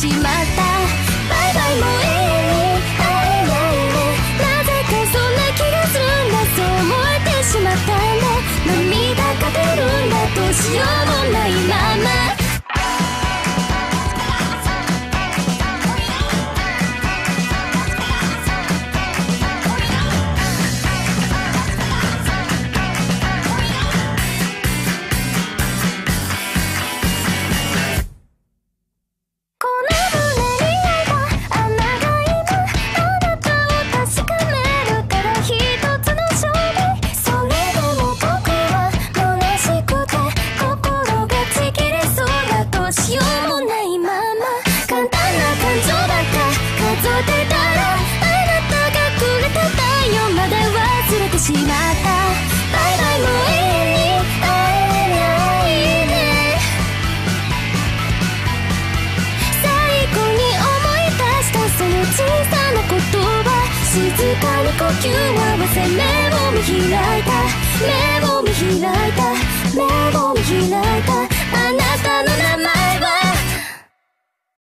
しまった。バイバイもういい、会えないね。なぜかそんな気がするんだ。そう思えてしまったね。涙が出るんだ。どうしようもないまま。「バイバイもういい、会えないね」「最後に思い出したその小さな言葉」「静かに呼吸を合わせ目を見開いた」「目を見開いた」「目を見開いた」